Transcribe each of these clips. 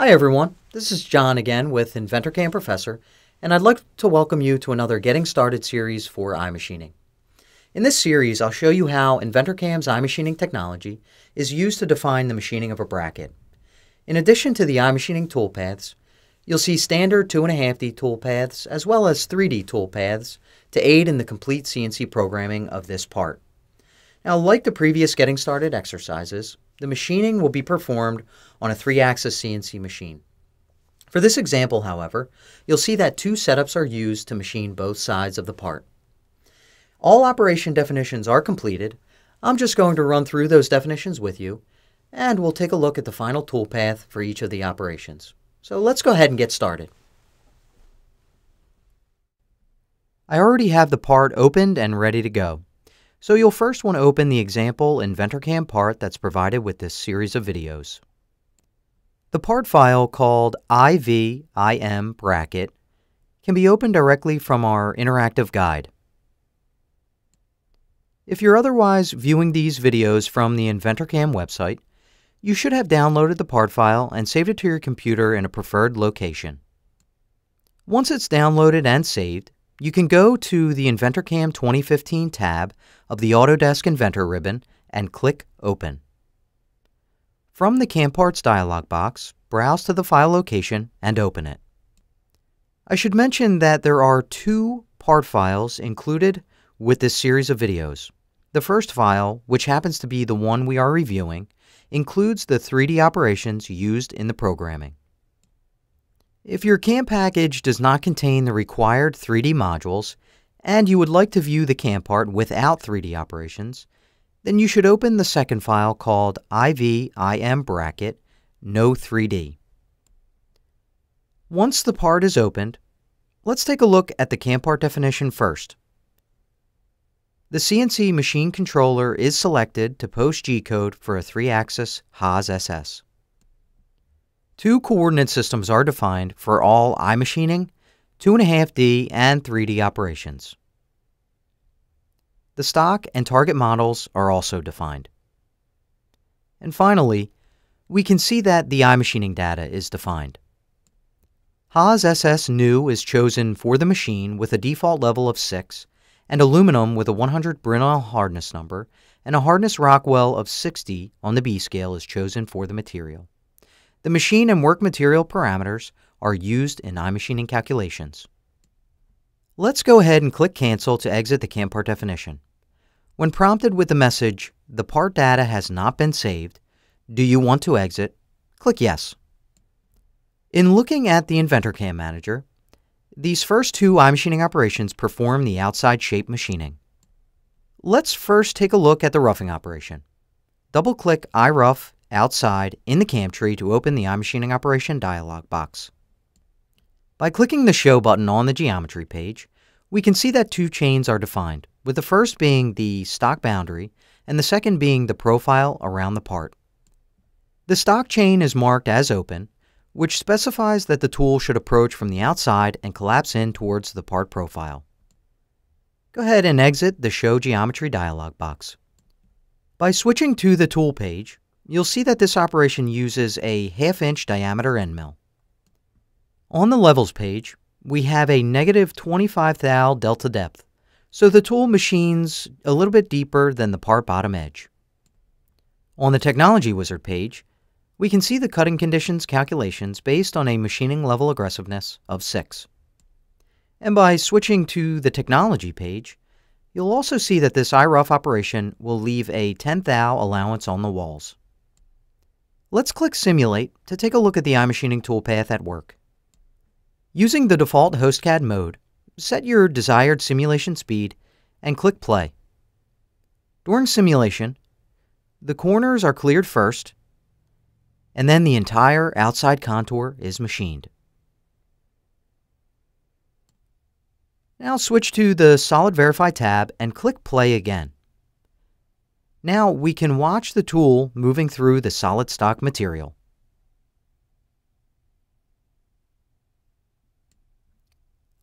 Hi everyone, this is John again with InventorCAM Professor, and I'd like to welcome you to another Getting Started series for iMachining. In this series, I'll show you how InventorCAM's iMachining technology is used to define the machining of a bracket. In addition to the iMachining toolpaths, you'll see standard 2.5D toolpaths as well as 3D toolpaths to aid in the complete CNC programming of this part. Now, like the previous Getting Started exercises, the machining will be performed on a 3-axis CNC machine. For this example, however, you'll see that two setups are used to machine both sides of the part. All operation definitions are completed. I'm just going to run through those definitions with you, and we'll take a look at the final toolpath for each of the operations. So let's go ahead and get started. I already have the part opened and ready to go. So you'll first want to open the example InventorCAM part that's provided with this series of videos. The part file called IV-IM-Bracket can be opened directly from our interactive guide. If you're otherwise viewing these videos from the InventorCAM website, you should have downloaded the part file and saved it to your computer in a preferred location. Once it's downloaded and saved, you can go to the InventorCAM 2015 tab of the Autodesk Inventor ribbon and click Open. From the CAM Parts dialog box, browse to the file location and open it. I should mention that there are two part files included with this series of videos. The first file, which happens to be the one we are reviewing, includes the 3D operations used in the programming. If your CAM package does not contain the required 3D modules and you would like to view the CAM part without 3D operations, then you should open the second file called IV-IM-Bracket-No3D. Once the part is opened, let's take a look at the CAM part definition first. The CNC machine controller is selected to post G-code for a 3-axis Haas SS. Two coordinate systems are defined for all iMachining, 2.5D, and 3D operations. The stock and target models are also defined. And finally, we can see that the iMachining data is defined. Haas SS New is chosen for the machine with a default level of 6 and aluminum with a 100 Brinell hardness number, and a hardness Rockwell of 60 on the B scale is chosen for the material. The machine and work material parameters are used in iMachining calculations. Let's go ahead and click Cancel to exit the CAM part definition. When prompted with the message, "The part data has not been saved. Do you want to exit?" click Yes. In looking at the InventorCAM Manager, these first two iMachining operations perform the outside shape machining. Let's first take a look at the roughing operation. Double-click iRough outside in the CAM tree to open the iMachining operation dialog box. By clicking the Show button on the geometry page, we can see that two chains are defined, with the first being the stock boundary and the second being the profile around the part. The stock chain is marked as open, which specifies that the tool should approach from the outside and collapse in towards the part profile. Go ahead and exit the Show Geometry dialog box. By switching to the tool page, you'll see that this operation uses a 1/2-inch diameter end mill. On the Levels page, we have a -25 thou delta depth, so the tool machines a little bit deeper than the part bottom edge. On the Technology Wizard page, we can see the cutting conditions calculations based on a machining level aggressiveness of 6. And by switching to the Technology page, you'll also see that this iRough operation will leave a 10 thou allowance on the walls. Let's click Simulate to take a look at the iMachining toolpath at work. Using the default HostCAD mode, set your desired simulation speed and click Play. During simulation, the corners are cleared first, and then the entire outside contour is machined. Now switch to the Solid Verify tab and click Play again. Now we can watch the tool moving through the solid stock material.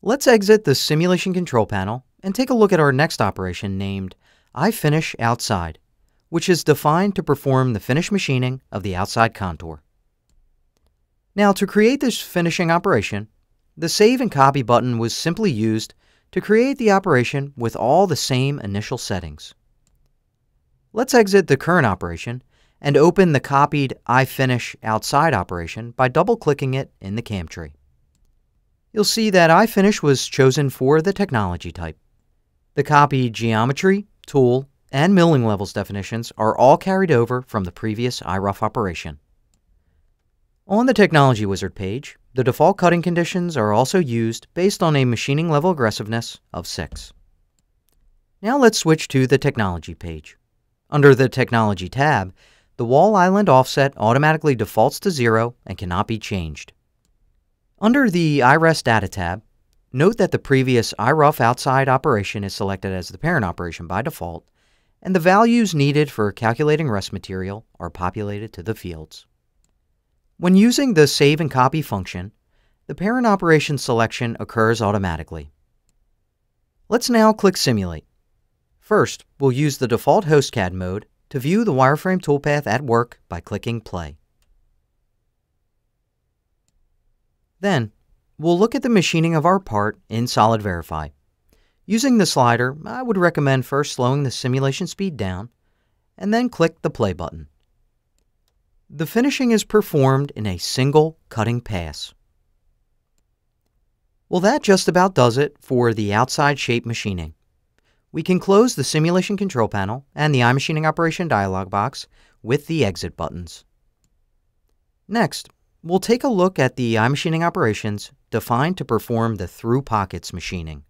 Let's exit the simulation control panel and take a look at our next operation named iFinish Outside, which is defined to perform the finish machining of the outside contour. Now, to create this finishing operation, the Save and Copy button was simply used to create the operation with all the same initial settings. Let's exit the current operation and open the copied iFinish outside operation by double-clicking it in the CAM tree. You'll see that iFinish was chosen for the technology type. The copied geometry, tool, and milling levels definitions are all carried over from the previous iRough operation. On the Technology Wizard page, the default cutting conditions are also used based on a machining level aggressiveness of 6. Now let's switch to the Technology page. Under the Technology tab, the wall island offset automatically defaults to 0 and cannot be changed. Under the iREST Data tab, note that the previous iRough outside operation is selected as the parent operation by default, and the values needed for calculating rest material are populated to the fields. When using the Save and Copy function, the parent operation selection occurs automatically. Let's now click Simulate. First, we'll use the default HostCAD mode to view the wireframe toolpath at work by clicking Play. Then, we'll look at the machining of our part in Solid Verify. Using the slider, I would recommend first slowing the simulation speed down, and then click the Play button. The finishing is performed in a single cutting pass. Well, that just about does it for the outside shape machining. We can close the simulation control panel and the iMachining operation dialog box with the exit buttons. Next, we'll take a look at the iMachining operations defined to perform the through pockets machining.